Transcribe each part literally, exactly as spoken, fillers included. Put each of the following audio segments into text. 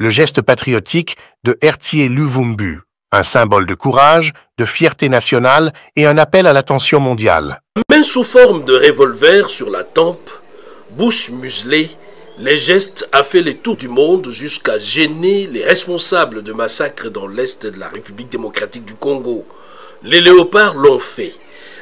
le geste patriotique de Héritier Luvumbu, un symbole de courage, de fierté nationale et un appel à l'attention mondiale. Main sous forme de revolver sur la tempe, bouche muselée, les gestes a fait les tours du monde jusqu'à gêner les responsables de massacres dans l'est de la République démocratique du Congo. Les léopards l'ont fait.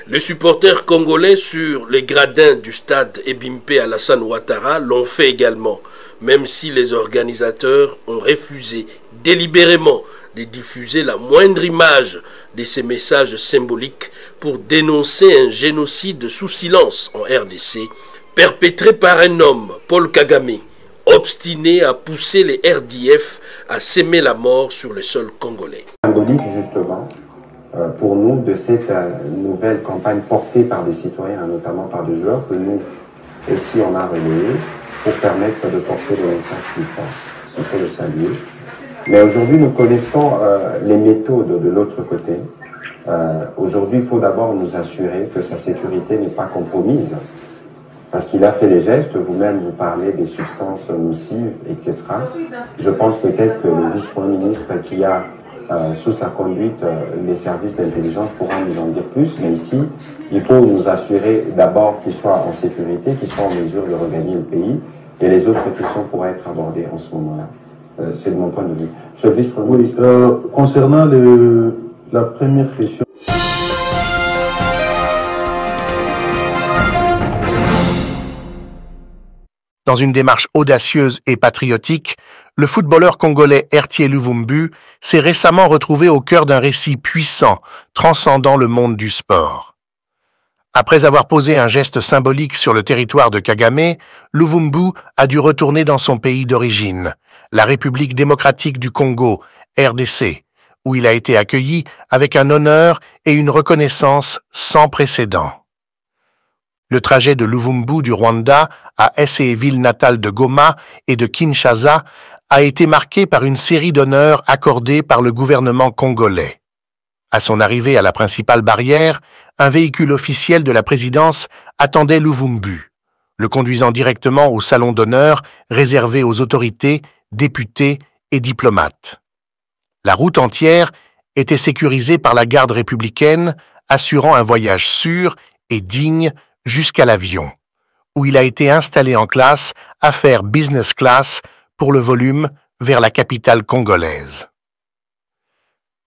Les supporters congolais sur les gradins du stade Ebimpe à Alassane Ouattara l'ont fait également, même si les organisateurs ont refusé délibérément de diffuser la moindre image de ces messages symboliques pour dénoncer un génocide sous silence en R D C, perpétré par un homme, Paul Kagame, obstiné à pousser les R D F à s'aimer la mort sur le sol congolais. Symbolique justement euh, pour nous de cette euh, nouvelle campagne portée par des citoyens, notamment par des joueurs, que nous, ici, on a relayé pour permettre de porter le message plus fort. Il faut le saluer. Mais aujourd'hui, nous connaissons euh, les méthodes de l'autre côté. Euh, aujourd'hui, il faut d'abord nous assurer que sa sécurité n'est pas compromise. Parce qu'il a fait les gestes, vous-même vous parlez des substances nocives, et cetera. Je pense peut-être que le vice-premier ministre qui a euh, sous sa conduite euh, les services d'intelligence pourra nous en dire plus. Mais ici, il faut nous assurer d'abord qu'il soit en sécurité, qu'il soit en mesure de regagner le pays. Et les autres questions pourraient être abordées en ce moment-là. Euh, C'est de mon point de vue. Monsieur le vice-premier ministre, euh, concernant le, la première question... Dans une démarche audacieuse et patriotique, le footballeur congolais Héritier Luvumbu s'est récemment retrouvé au cœur d'un récit puissant, transcendant le monde du sport. Après avoir posé un geste symbolique sur le territoire de Kagame, Luvumbu a dû retourner dans son pays d'origine, la République démocratique du Congo, R D C, où il a été accueilli avec un honneur et une reconnaissance sans précédent. Le trajet de Luvumbu du Rwanda à ses villes natales de Goma et de Kinshasa a été marqué par une série d'honneurs accordés par le gouvernement congolais. À son arrivée à la principale barrière, un véhicule officiel de la présidence attendait Luvumbu, le conduisant directement au salon d'honneur réservé aux autorités, députés et diplomates. La route entière était sécurisée par la garde républicaine, assurant un voyage sûr et digne jusqu'à l'avion, où il a été installé en classe à faire business class pour le volume vers la capitale congolaise.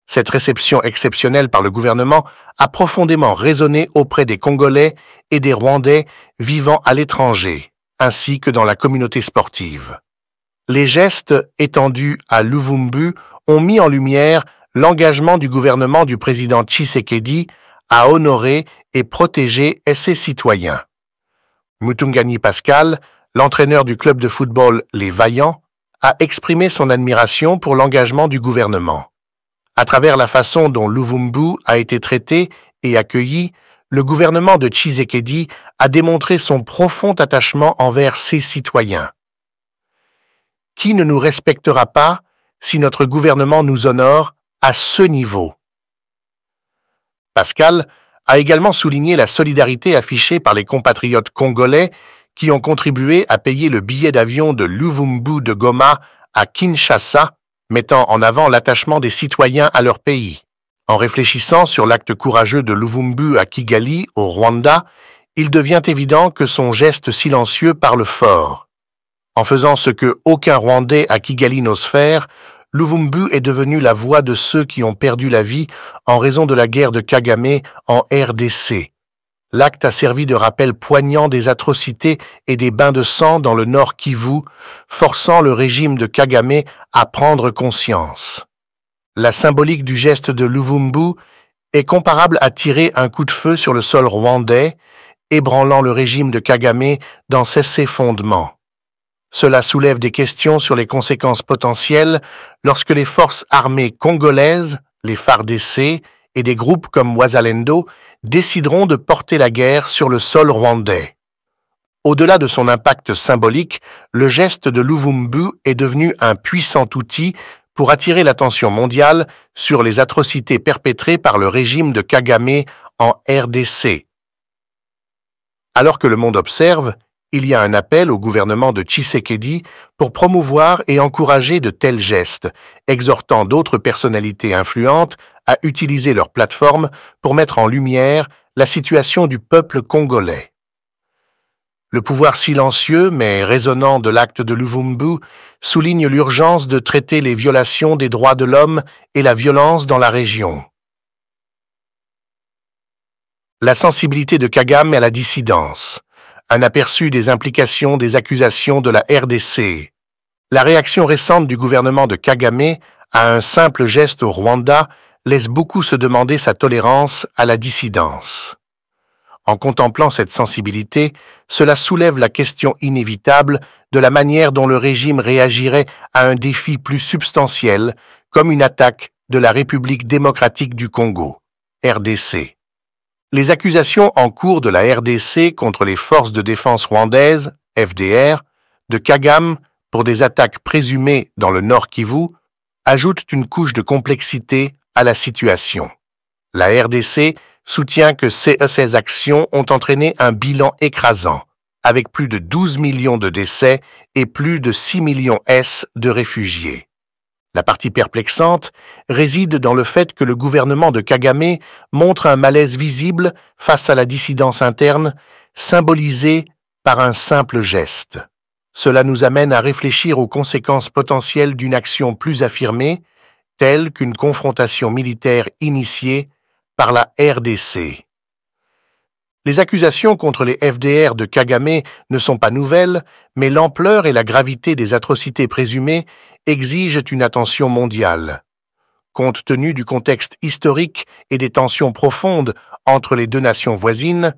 Cette réception exceptionnelle par le gouvernement a profondément résonné auprès des Congolais et des Rwandais vivant à l'étranger, ainsi que dans la communauté sportive. Les gestes étendus à Luvumbu ont mis en lumière l'engagement du gouvernement du président Tshisekedi à honorer et protéger ses citoyens. Mutungani Pascal, l'entraîneur du club de football Les Vaillants, a exprimé son admiration pour l'engagement du gouvernement. À travers la façon dont Luvumbu a été traité et accueilli, le gouvernement de Tshisekedi a démontré son profond attachement envers ses citoyens. Qui ne nous respectera pas si notre gouvernement nous honore à ce niveau ? Pascal a également souligné la solidarité affichée par les compatriotes congolais qui ont contribué à payer le billet d'avion de Luvumbu de Goma à Kinshasa, mettant en avant l'attachement des citoyens à leur pays. En réfléchissant sur l'acte courageux de Luvumbu à Kigali, au Rwanda, il devient évident que son geste silencieux parle fort. En faisant ce que aucun Rwandais à Kigali n'ose faire, Luvumbu est devenu la voix de ceux qui ont perdu la vie en raison de la guerre de Kagame en R D C. L'acte a servi de rappel poignant des atrocités et des bains de sang dans le Nord-Kivu, forçant le régime de Kagame à prendre conscience. La symbolique du geste de Luvumbu est comparable à tirer un coup de feu sur le sol rwandais, ébranlant le régime de Kagame dans ses fondements. Cela soulève des questions sur les conséquences potentielles lorsque les forces armées congolaises, les F A R D C et des groupes comme Ouazalendo décideront de porter la guerre sur le sol rwandais. Au-delà de son impact symbolique, le geste de Luvumbu est devenu un puissant outil pour attirer l'attention mondiale sur les atrocités perpétrées par le régime de Kagame en R D C. Alors que le monde observe, il y a un appel au gouvernement de Tshisekedi pour promouvoir et encourager de tels gestes, exhortant d'autres personnalités influentes à utiliser leur plateforme pour mettre en lumière la situation du peuple congolais. Le pouvoir silencieux mais résonnant de l'acte de Luvumbu souligne l'urgence de traiter les violations des droits de l'homme et la violence dans la région. La sensibilité de Kagame à la dissidence, un aperçu des implications des accusations de la R D C. La réaction récente du gouvernement de Kagame à un simple geste au Rwanda laisse beaucoup se demander sa tolérance à la dissidence. En contemplant cette sensibilité, cela soulève la question inévitable de la manière dont le régime réagirait à un défi plus substantiel, comme une attaque de la République démocratique du Congo, R D C. Les accusations en cours de la R D C contre les forces de défense rwandaises, F D R, de Kagame pour des attaques présumées dans le Nord-Kivu ajoutent une couche de complexité à la situation. La R D C soutient que ces actions ont entraîné un bilan écrasant, avec plus de douze millions de décès et plus de six millions de réfugiés. La partie perplexante réside dans le fait que le gouvernement de Kagame montre un malaise visible face à la dissidence interne, symbolisée par un simple geste. Cela nous amène à réfléchir aux conséquences potentielles d'une action plus affirmée, telle qu'une confrontation militaire initiée par la R D C. Les accusations contre les F D R de Kagame ne sont pas nouvelles, mais l'ampleur et la gravité des atrocités présumées exigent une attention mondiale. Compte tenu du contexte historique et des tensions profondes entre les deux nations voisines,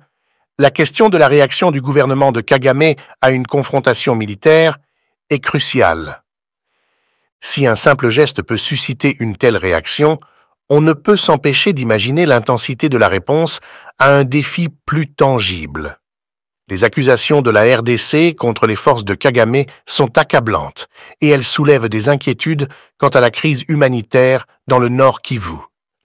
la question de la réaction du gouvernement de Kagame à une confrontation militaire est cruciale. Si un simple geste peut susciter une telle réaction, on ne peut s'empêcher d'imaginer l'intensité de la réponse à un défi plus tangible. Les accusations de la R D C contre les forces de Kagame sont accablantes et elles soulèvent des inquiétudes quant à la crise humanitaire dans le Nord-Kivu.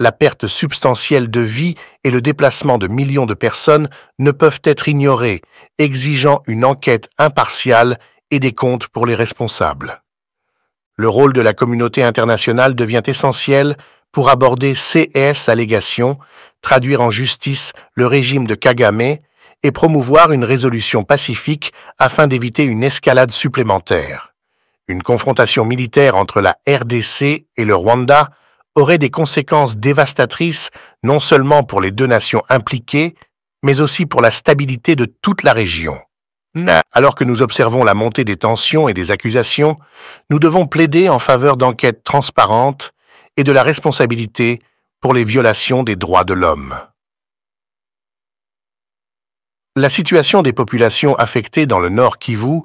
La perte substantielle de vie et le déplacement de millions de personnes ne peuvent être ignorés, exigeant une enquête impartiale et des comptes pour les responsables. Le rôle de la communauté internationale devient essentiel pour aborder ces allégations, traduire en justice le régime de Kagame et promouvoir une résolution pacifique afin d'éviter une escalade supplémentaire. Une confrontation militaire entre la R D C et le Rwanda aurait des conséquences dévastatrices non seulement pour les deux nations impliquées, mais aussi pour la stabilité de toute la région. Alors que nous observons la montée des tensions et des accusations, nous devons plaider en faveur d'enquêtes transparentes et de la responsabilité pour les violations des droits de l'homme. La situation des populations affectées dans le Nord-Kivu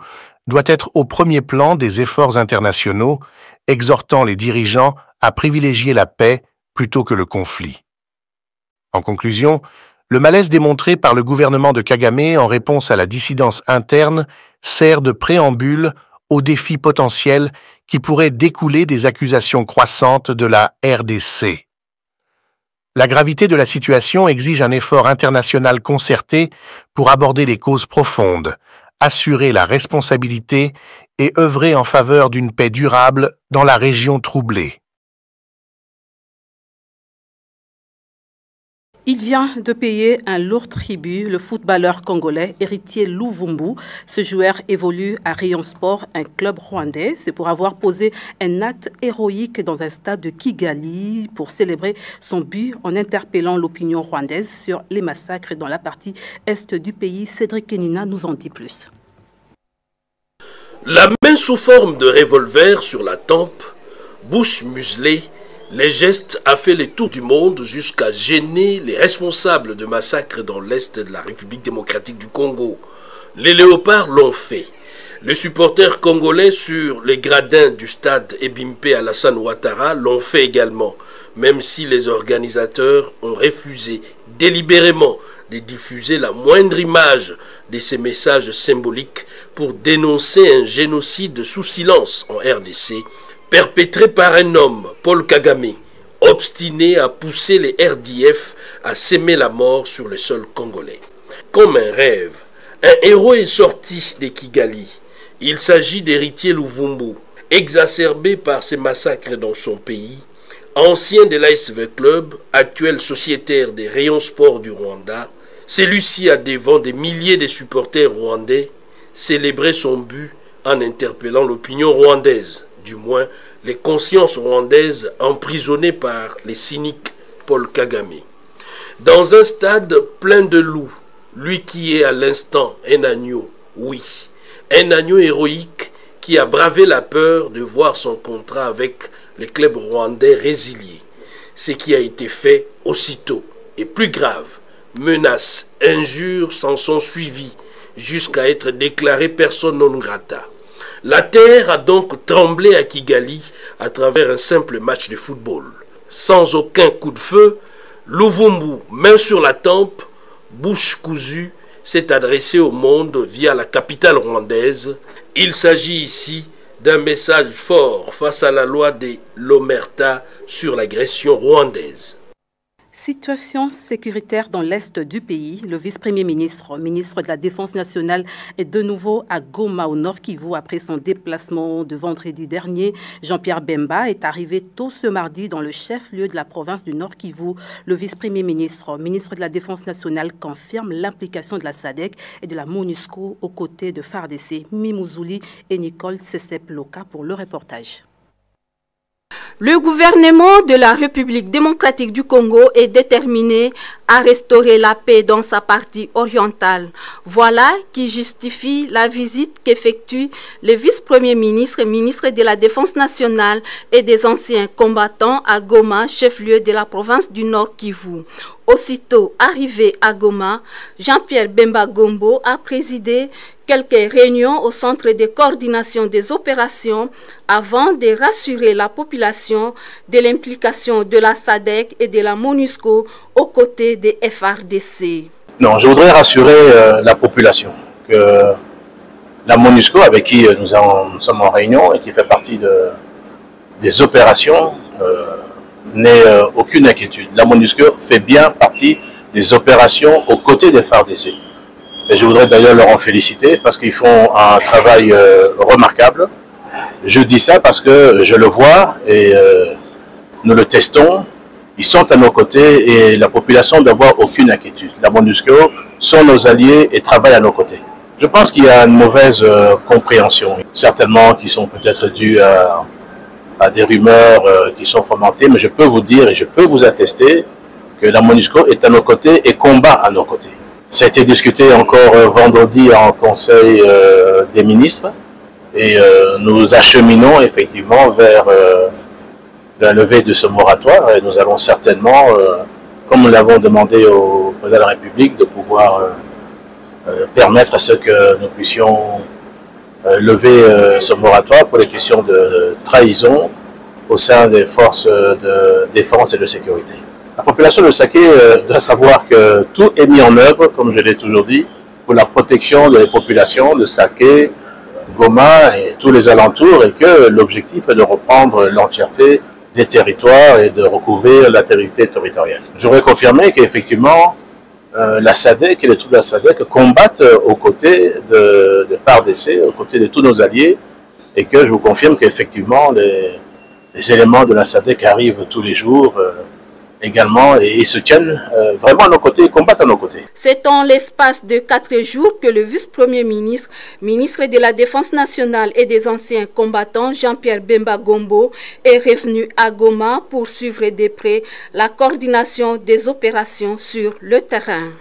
doit être au premier plan des efforts internationaux, exhortant les dirigeants à privilégier la paix plutôt que le conflit. En conclusion, le malaise démontré par le gouvernement de Kagame en réponse à la dissidence interne sert de préambule aux défis potentiels qui pourraient découler des accusations croissantes de la R D C. La gravité de la situation exige un effort international concerté pour aborder les causes profondes, assurer la responsabilité et œuvrer en faveur d'une paix durable dans la région troublée. Il vient de payer un lourd tribut, le footballeur congolais Héritier Luvumbu. Ce joueur évolue à Rayon Sport, un club rwandais. C'est pour avoir posé un acte héroïque dans un stade de Kigali pour célébrer son but en interpellant l'opinion rwandaise sur les massacres dans la partie est du pays. Cédric Kenina nous en dit plus. La main sous forme de revolver sur la tempe, bouche muselée, les gestes a fait les tours du monde jusqu'à gêner les responsables de massacres dans l'Est de la République démocratique du Congo. Les léopards l'ont fait. Les supporters congolais sur les gradins du stade Ebimpe à Alassane Ouattara l'ont fait également, même si les organisateurs ont refusé délibérément de diffuser la moindre image de ces messages symboliques pour dénoncer un génocide sous silence en R D C, perpétré par un homme, Paul Kagame, obstiné à pousser les R D F à s'aimer la mort sur le sol congolais. Comme un rêve, Un héros est sorti de Kigali. Il s'agit d'Héritier Luvumbu, exacerbé par ces massacres dans son pays, ancien de l'A S V Club, actuel sociétaire des Rayon Sport du Rwanda. Celui-ci a devant des milliers de supporters rwandais célébré son but en interpellant l'opinion rwandaise, du moins les consciences rwandaises emprisonnées par les cyniques Paul Kagame. Dans un stade plein de loups, lui qui est à l'instant un agneau, oui, un agneau héroïque qui a bravé la peur de voir son contrat avec les clubs rwandais résilié. Ce qui a été fait aussitôt, et plus grave, menaces, injures s'en sont suivies, jusqu'à être déclaré personne non grata. La terre a donc tremblé à Kigali à travers un simple match de football. Sans aucun coup de feu, Luvumbu, main sur la tempe, bouche cousue, s'est adressé au monde via la capitale rwandaise. Il s'agit ici d'un message fort face à la loi de l'Omerta sur l'agression rwandaise. Situation sécuritaire dans l'est du pays. Le vice-premier ministre, ministre de la Défense nationale, est de nouveau à Goma, au Nord-Kivu, après son déplacement de vendredi dernier. Jean-Pierre Bemba est arrivé tôt ce mardi dans le chef-lieu de la province du Nord-Kivu. Le vice-premier ministre, ministre de la Défense nationale, confirme l'implication de la S A D C et de la MONUSCO aux côtés de F A R D C, Mimouzouli et Nicole Tsessep-Loka pour le reportage. Le gouvernement de la République démocratique du Congo est déterminé à restaurer la paix dans sa partie orientale. Voilà qui justifie la visite qu'effectuent les vice-premiers ministres et ministres de la Défense nationale et des anciens combattants à Goma, chef-lieu de la province du Nord-Kivu. Aussitôt arrivé à Goma, Jean-Pierre Bemba-Gombo a présidé quelques réunions au centre de coordination des opérations avant de rassurer la population de l'implication de la S A D C et de la MONUSCO aux côtés des F A R D C. Non, je voudrais rassurer euh, la population que la MONUSCO, avec qui nous, en, nous sommes en réunion et qui fait partie de, des opérations, euh, n'est euh, aucune inquiétude. La MONUSCO fait bien partie des opérations aux côtés des F A R D C. Et je voudrais d'ailleurs leur en féliciter parce qu'ils font un travail euh, remarquable. Je dis ça parce que je le vois et euh, nous le testons. Ils sont à nos côtés et la population ne doit avoir aucune inquiétude. La MONUSCO sont nos alliés et travaillent à nos côtés. Je pense qu'il y a une mauvaise euh, compréhension, certainement qui sont peut-être dues à... à des rumeurs euh, qui sont fomentées, mais je peux vous dire et je peux vous attester que la MONUSCO est à nos côtés et combat à nos côtés. Ça a été discuté encore euh, vendredi en Conseil euh, des ministres et euh, nous acheminons effectivement vers euh, la levée de ce moratoire et nous allons certainement, euh, comme nous l'avons demandé au président de la République, de pouvoir euh, euh, permettre à ce que nous puissions Euh, lever euh, ce moratoire pour les questions de, de trahison au sein des forces de défense et de sécurité. La population de Saké euh, doit savoir que tout est mis en œuvre, comme je l'ai toujours dit, pour la protection des populations de Saké, Goma et tous les alentours, et que l'objectif est de reprendre l'entièreté des territoires et de recouvrir l'intégrité territoriale. J'aurais confirmé qu'effectivement, Euh, la S A D C et les troupes de la S A D C combattent euh, aux côtés de, de F A R D C, aux côtés de tous nos alliés, et que je vous confirme qu'effectivement les, les éléments de la S A D C arrivent tous les jours euh, également et ils se tiennent euh, vraiment à nos côtés et combattent à nos côtés. C'est en l'espace de quatre jours que le vice-premier ministre, ministre de la Défense nationale et des anciens combattants, Jean-Pierre Bemba-Gombo, est revenu à Goma pour suivre de près la coordination des opérations sur le terrain.